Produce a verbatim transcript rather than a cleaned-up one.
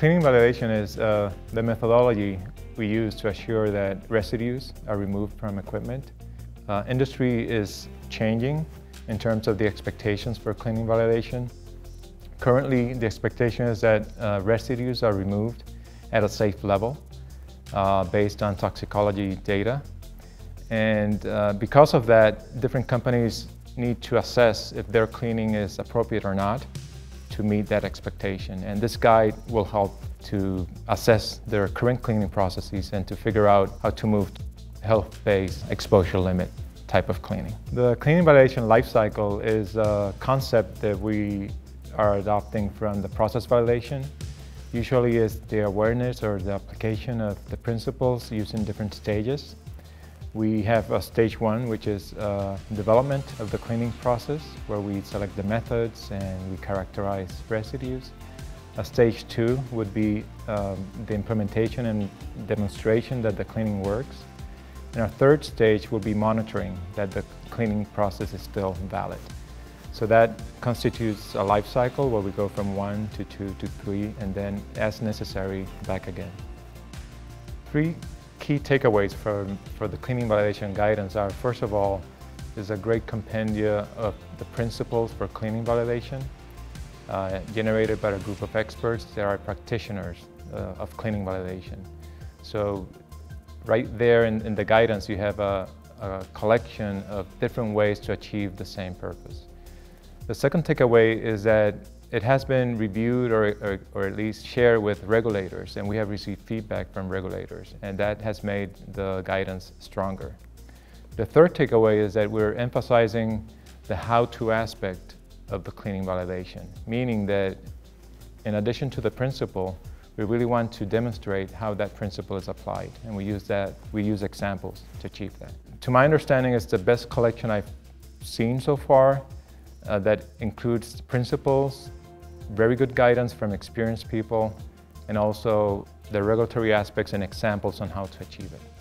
Cleaning validation is uh, the methodology we use to assure that residues are removed from equipment. Uh, industry is changing in terms of the expectations for cleaning validation. Currently, the expectation is that uh, residues are removed at a safe level uh, based on toxicology data. And uh, because of that, different companies need to assess if their cleaning is appropriate or not to meet that expectation. And this guide will help to assess their current cleaning processes and to figure out how to move to health-based exposure limit type of cleaning. The cleaning validation lifecycle is a concept that we are adopting from the process validation. Usually it's the awareness or the application of the principles used in different stages. We have a stage one, which is uh, development of the cleaning process, where we select the methods and we characterize residues. A stage two would be um, the implementation and demonstration that the cleaning works. And our third stage will be monitoring that the cleaning process is still valid. So that constitutes a life cycle where we go from one to two to three, and then as necessary, back again. Three key takeaways for, for the cleaning validation guidance are, first of all, is a great compendia of the principles for cleaning validation uh, generated by a group of experts that are practitioners uh, of cleaning validation. So right there in, in the guidance, you have a, a collection of different ways to achieve the same purpose. The second takeaway is that it has been reviewed or, or, or at least shared with regulators, and we have received feedback from regulators, and that has made the guidance stronger. The third takeaway is that we're emphasizing the how-to aspect of the cleaning validation, meaning that in addition to the principle, we really want to demonstrate how that principle is applied, and we use, that, we use examples to achieve that. To my understanding, it's the best collection I've seen so far uh, that includes principles, very good guidance from experienced people, and also the regulatory aspects and examples on how to achieve it.